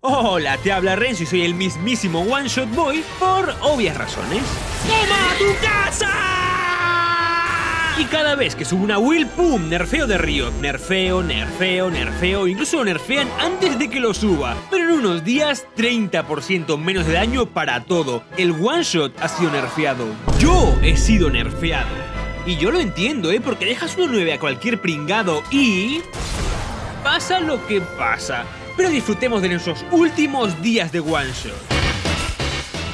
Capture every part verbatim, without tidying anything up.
Hola, te habla Renzo y soy el mismísimo One-Shot-Boy por obvias razones. ¡Toma tu casa! Y cada vez que subo una will, ¡pum! Nerfeo de Riot. Nerfeo, nerfeo, nerfeo. Incluso lo nerfean antes de que lo suba. Pero en unos días, treinta por ciento menos de daño para todo. El One-Shot ha sido nerfeado. Yo he sido nerfeado. Y yo lo entiendo, ¿eh? Porque dejas uno nueve a cualquier pringado y... pasa lo que pasa. Pero disfrutemos de nuestros últimos días de One Shot.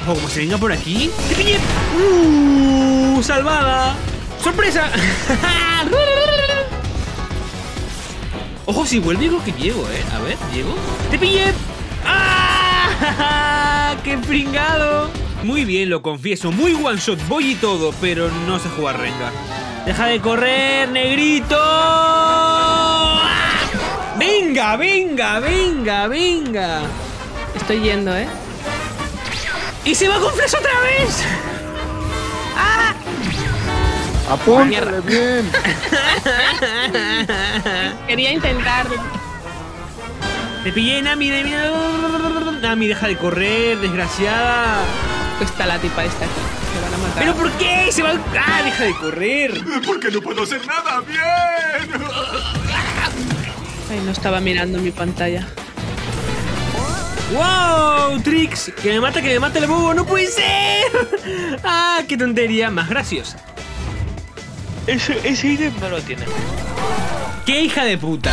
O como se venga por aquí... ¡te pillé! ¡Uh! ¡Salvada! ¡Sorpresa! Ojo, si vuelve creo que llego, ¿eh? A ver, llego... ¡te pillé! ¡Ah! ¡Qué pringado! Muy bien, lo confieso, muy One Shot, voy y todo, pero no sé jugar Rengar. ¡Deja de correr, negrito! ¡Venga, venga, venga, venga! Estoy yendo, ¿eh? ¡Y se va con flash otra vez! ¡Ah! ¡Apúntale bien! Quería intentarlo. Te pillé, Nami, Nami, Nami, deja de correr, desgraciada. Está la tipa esta aquí, me van a matar. ¿Pero por qué? Se va... ¡Ah, deja de correr! Porque no puedo hacer nada bien. Ay, no estaba mirando mi pantalla. ¡Wow! ¡Trix! ¡Que me mata, que me mata el bobo! ¡No puede ser! ¡Ah, qué tontería! Más graciosa. Ese, ese ítem no lo tiene. ¡Qué hija de puta!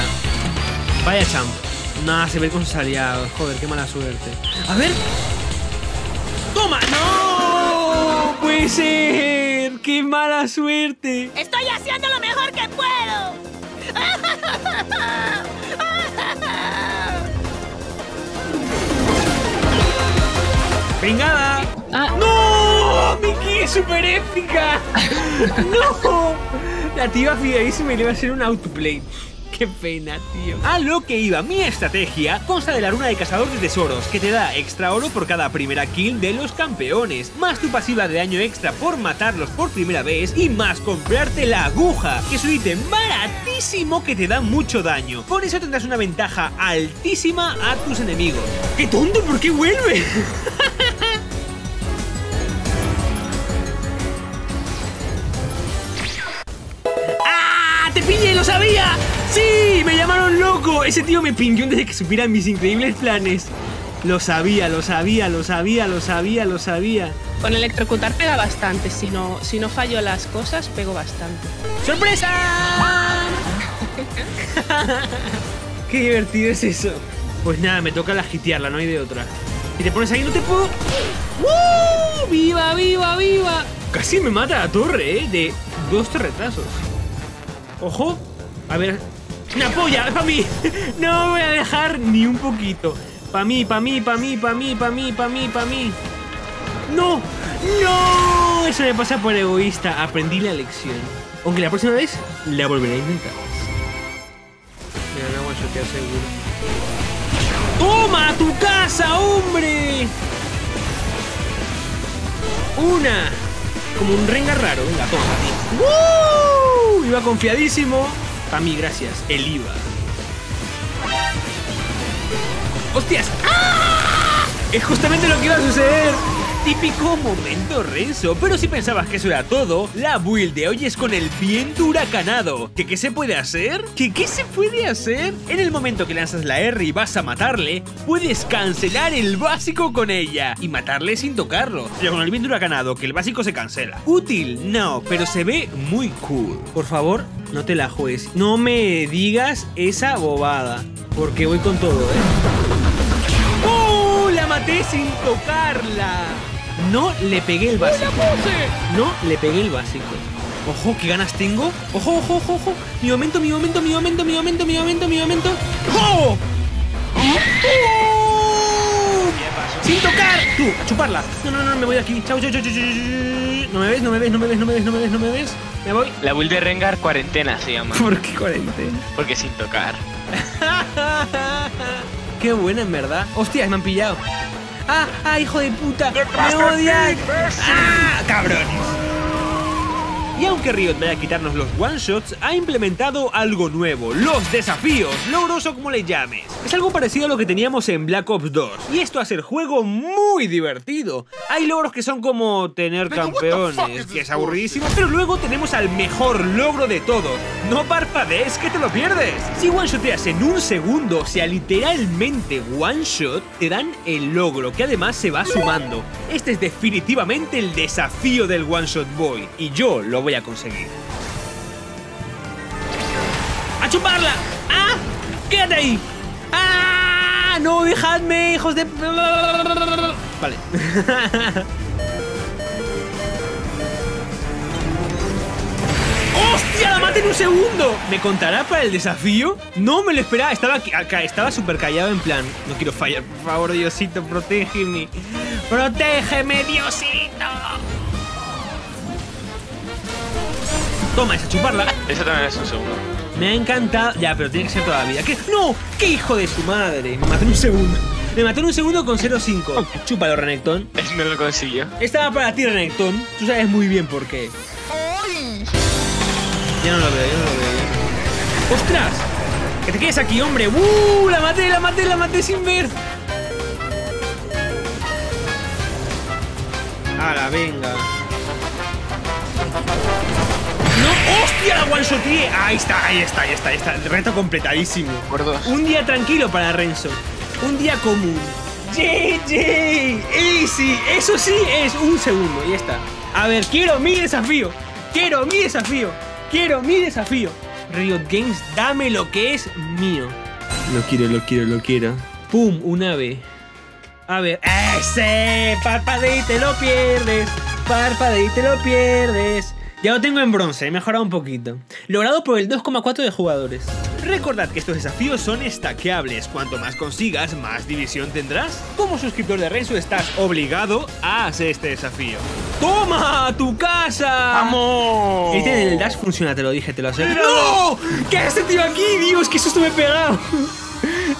Vaya champ. Nah, se ve con sus aliados. Joder, qué mala suerte. A ver. ¡Toma! ¡No! ¡Puede ser! ¡Qué mala suerte! ¡Estoy haciendo lo mejor que puedo! ¡Pringada! Ah. ¡No! ¡Miki es súper épica! ¡No! La tía fideísima y le va a hacer un autoplay. ¡Qué pena, tío! A lo que iba, mi estrategia consta de la runa de cazador de tesoros, que te da extra oro por cada primera kill de los campeones, más tu pasiva de daño extra por matarlos por primera vez y más comprarte la aguja, que es un ítem baratísimo que te da mucho daño. Por eso tendrás una ventaja altísima a tus enemigos. ¡Qué tonto! ¿Por qué vuelve? ¡Ah! ¡Te pillé! ¡Lo sabía! ¡Sí! ¡Me llamaron loco! Ese tío me pingió desde que supieran mis increíbles planes. Lo sabía, lo sabía, lo sabía, lo sabía, lo sabía. Con electrocutar pega bastante. Si no, si no fallo las cosas, pego bastante. ¡Sorpresa! ¡Qué divertido es eso! Pues nada, me toca la gitearla, no hay de otra. Si te pones ahí no te puedo... ¡Uh! ¡Viva, viva, viva! Casi me mata la torre, ¿eh? De dos torretazos. ¡Ojo! A ver... ¡Una polla! ¡Para mí! No me voy a dejar ni un poquito. ¡Para mí, para mí, para mí, para mí, para mí, para mí, para mí! ¡No! ¡No! Eso me pasa por egoísta. Aprendí la lección. Aunque la próxima vez la volveré a intentar. Mira, no voy a chotear seguro. ¡Toma tu casa, hombre! ¡Una! Como un renga raro. Venga, toma. ¡Woo! Iba confiadísimo. A mí, gracias, el I V A. ¡Hostias! ¡Ah! Es justamente lo que iba a suceder. Típico momento Renzo. Pero si pensabas que eso era todo, la build de hoy es con el viento huracanado. ¿Que qué se puede hacer? ¿Que qué se puede hacer? En el momento que lanzas la R y vas a matarle, puedes cancelar el básico con ella y matarle sin tocarlo. Pero con el viento huracanado, que el básico se cancela. ¿Útil? No, pero se ve muy cool. Por favor, no te la juegues. No me digas esa bobada, porque voy con todo, ¿eh? ¡Oh! La maté sin tocarla. No le pegué el básico. No le pegué el básico. Ojo, qué ganas tengo. Ojo, ojo, ojo, ojo. Mi momento, mi momento, mi momento, mi momento, mi momento, mi momento. ¡Oh! ¡Oh! ¡Sin tocar! ¡Tú! ¡A chuparla! No, no, no, me voy de aquí. Chau, chau, chau, chau, chau. No me ves, no me ves, no me ves, no me ves, no me ves, no me ves. Me voy. La build de Rengar cuarentena se llama. ¿Por qué cuarentena? Porque sin tocar. Qué buena, en verdad. Hostias, me han pillado. ¡Ah! ¡Ah, hijo de puta! ¡Me odian! ¡Ah! ¡Cabrones! Y aunque Riot vaya a quitarnos los one-shots, ha implementado algo nuevo, los desafíos, logros o como le llames. Es algo parecido a lo que teníamos en Black Ops dos, y esto hace el juego muy divertido. Hay logros que son como tener campeones, que es aburridísimo, pero luego tenemos al mejor logro de todos. No parpadees, que te lo pierdes. Si one-shoteas en un segundo, o sea, literalmente one-shot, te dan el logro, que además se va sumando. Este es definitivamente el desafío del One-Shot-Boy, y yo lo voy a conseguir. ¡A chuparla! ¡Ah! ¡Quédate ahí! ¡Ah! ¡No, dejadme, hijos de...! Vale. ¡Hostia! ¡La maté en un segundo! ¿Me contará para el desafío? No me lo esperaba. Estaba acá, estaba súper callado en plan... No quiero fallar. Por favor, Diosito, protégeme. ¡Protégeme, Diosito! Toma esa, chuparla. Esa también es un segundo. Me ha encantado... Ya, pero tiene que ser toda la vida. ¿Qué? ¡No! ¡Qué hijo de su madre! Me mató en un segundo. Me mató en un segundo con cero cinco. Chúpalo, Renekton. No lo consiguió. Estaba para ti, Renekton. Tú sabes muy bien por qué. Ya no lo veo, ya no lo veo. ¡Ostras! ¡Que te quedes aquí, hombre! ¡Uh! ¡La maté, la maté, la maté sin ver! ¡Hala, venga! ¡No! ¡Hostia! ¡La one-shoteé! ¡Ahí está, ahí está, ahí está! Ahí está. El reto completadísimo. Por dos. Un día tranquilo para Renzo. Un día común. ¡G G! ¡Easy! Eso sí es un segundo. Y ya está. A ver, quiero mi desafío. Quiero mi desafío. Quiero mi desafío. Riot Games, dame lo que es mío. Lo quiero, lo quiero, lo quiero. Pum, un ave. A ver. ¡Ese! Parpadea y te lo pierdes. Parpadea y te lo pierdes. Ya lo tengo en bronce, he mejorado un poquito. Logrado por el dos coma cuatro de jugadores. Recordad que estos desafíos son stackeables. Cuanto más consigas, más división tendrás. Como suscriptor de Renzo estás obligado a hacer este desafío. ¡Toma! ¡Tu casa! ¡Vamos! Este del dash funciona, te lo dije, te lo aseguro. ¡No! ¿Qué hace, tío, aquí? Dios, que susto me he pegado.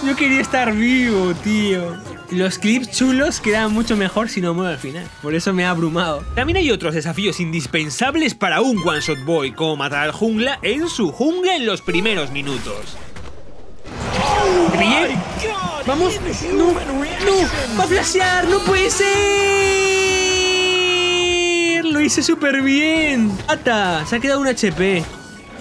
Yo quería estar vivo, tío. Los clips chulos quedan mucho mejor si no muero al final. Por eso me ha abrumado. También hay otros desafíos indispensables para un One-Shot-Boy, como matar al jungla en su jungla en los primeros minutos. Oh, ¿bien? ¡Vamos! ¡No! ¡No! ¡Va a flashear! ¡No puede ser! ¡Lo hice súper bien! ¡Ata! Se ha quedado un H P.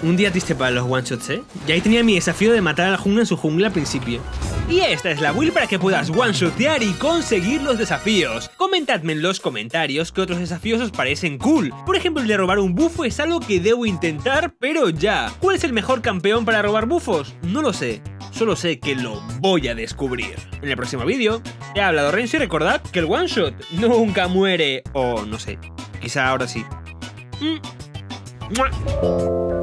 Un día triste para los one-shots, ¿eh? Y ahí tenía mi desafío de matar a la jungla en su jungla al principio. Y esta es la build para que puedas one-shotear y conseguir los desafíos. Comentadme en los comentarios qué otros desafíos os parecen cool. Por ejemplo, el de robar un bufo es algo que debo intentar, pero ya. ¿Cuál es el mejor campeón para robar bufos? No lo sé. Solo sé que lo voy a descubrir. En el próximo vídeo, te ha hablado Renzo y recordad que el one-shot nunca muere. O no sé. Quizá ahora sí. Mm.